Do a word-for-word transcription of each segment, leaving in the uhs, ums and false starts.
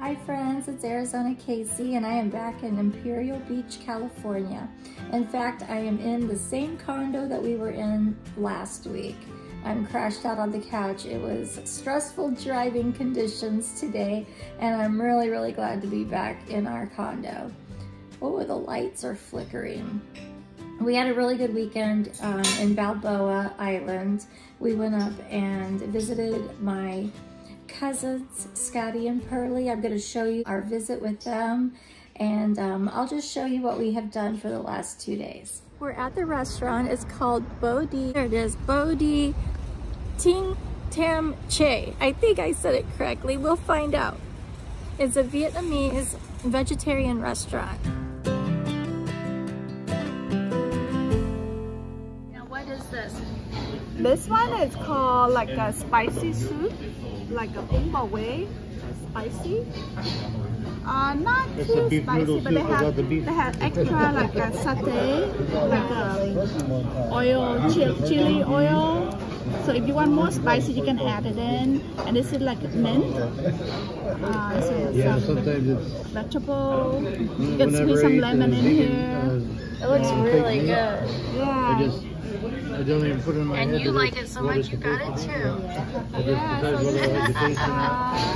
Hi friends, it's Arizona Casey and I am back in Imperial Beach, California. In fact, I am in the same condo that we were in last week. I'm crashed out on the couch. It was stressful driving conditions today and I'm really, really glad to be back in our condo. Oh, the lights are flickering. We had a really good weekend um, in Balboa Island. We went up and visited my cousins, Scotty and Pearly. I'm going to show you our visit with them, and um, I'll just show you what we have done for the last two days. We're at the restaurant. It's called Bo De. There it is, Bo De Tinh Tam Chay. I think I said it correctly. We'll find out. It's a Vietnamese vegetarian restaurant. Now, what is this? This one is called like a spicy soup. Like a bung bò way, spicy. Uh, not it's too spicy, but they have, the they have extra like a satay, like a oil, chili, chili oil. So if you want more spicy, you can add it in. And this is like mint. Uh, so yeah, sometimes it's vegetable. You can squeeze some lemon in vegan, here. Uh, it looks yeah. really good. Yeah. I don't even put it in my and head. And you like it so much, you got it too. Yeah, yeah. Uh,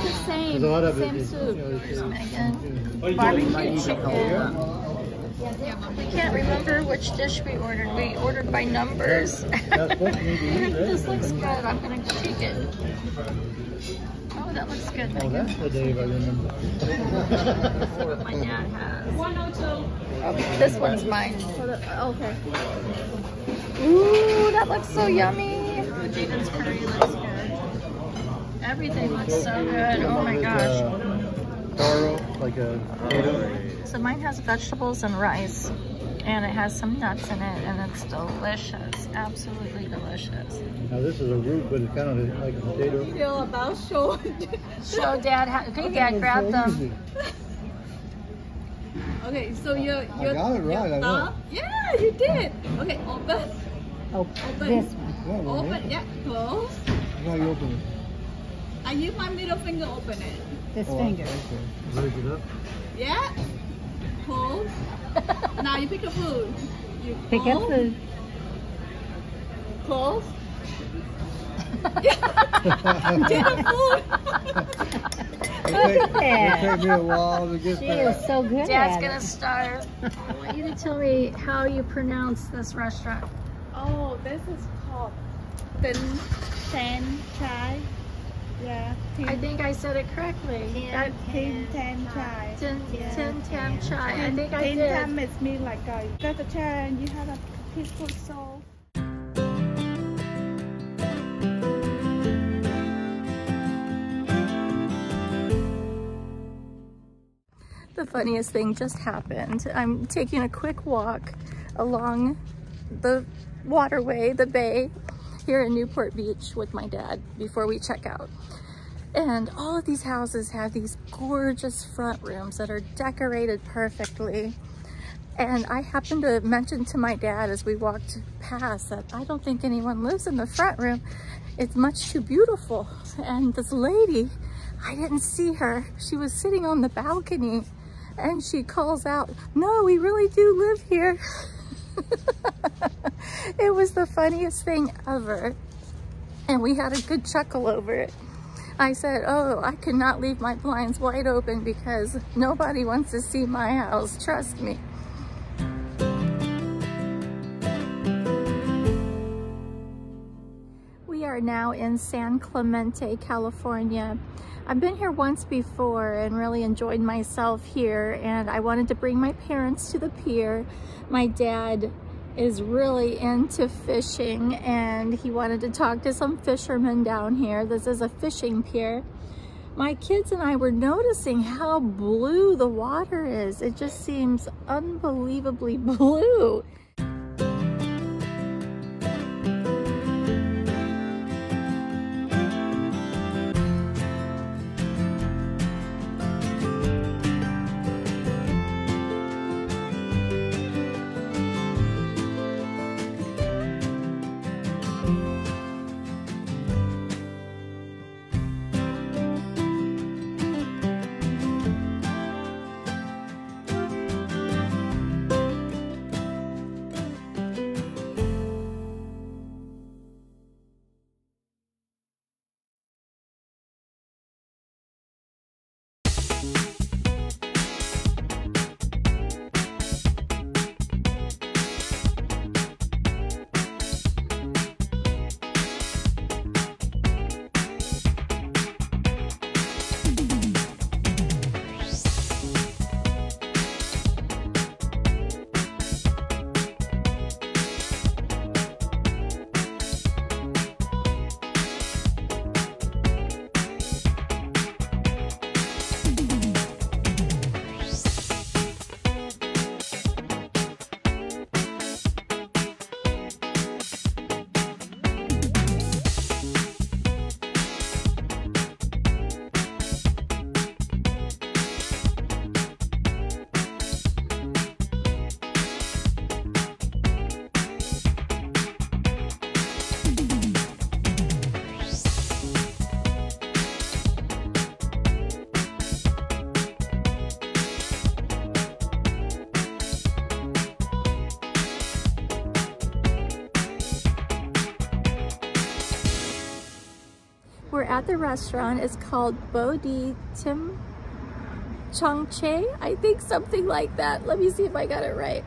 the same, the same it, soup. There's Megan. Barbecue chicken. Yeah, but we can't remember which dish we ordered. We ordered by numbers. This looks good. I'm going to take it. Oh, that looks good, Megan. Oh, that's the day I remember. This is what my dad has. one oh two. Okay, this one's mine. Okay. Ooh, that looks so yummy. Oh, Jaden's curry looks good. Everything looks so good. Oh my gosh. Like a So mine has vegetables and rice, and it has some nuts in it, and it's delicious. Absolutely delicious. Now this is a root, but it's kind of like a potato. How do you feel about show? Show Dad. How, okay, Dad, grab them. Okay, so you're, you're I got it right, I got it. Yeah, you did. Okay, open. Oh, open. This one. Open, open. Yeah, close. No, you open it. I use my middle finger open it. This oh, finger. Okay. Raise it up. Yeah. Close. Now you pick up food. You pick up food. Close. Yeah. Get the food. It took, it took me a while to get she that. Is so good. Dad's going to starve. I want you to tell me how you pronounce this restaurant. Oh, this is called Tinh Tam Chay. Yeah. Tinh. I think I said it correctly. Tinh Tam Chay. Tinh Tam Chay. I think I did. Tinh Tam is me like a vegetarian. You have a peaceful soul. The funniest thing just happened. I'm taking a quick walk along the waterway, the bay, here in Newport Beach with my dad before we check out. And all of these houses have these gorgeous front rooms that are decorated perfectly. And I happened to mention to my dad as we walked past that I don't think anyone lives in the front room. It's much too beautiful. And this lady, I didn't see her. She was sitting on the balcony. And she calls out, no, we really do live here. It was the funniest thing ever. And we had a good chuckle over it. I said, oh, I could not leave my blinds wide open because nobody wants to see my house, trust me. We are now in San Clemente, California. I've been here once before and really enjoyed myself here, and I wanted to bring my parents to the pier. My dad is really into fishing and he wanted to talk to some fishermen down here. This is a fishing pier. My kids and I were noticing how blue the water is. It just seems unbelievably blue. We're at the restaurant. It's called Bo De Tinh Tam Chay, I think, something like that. Let me see if I got it right.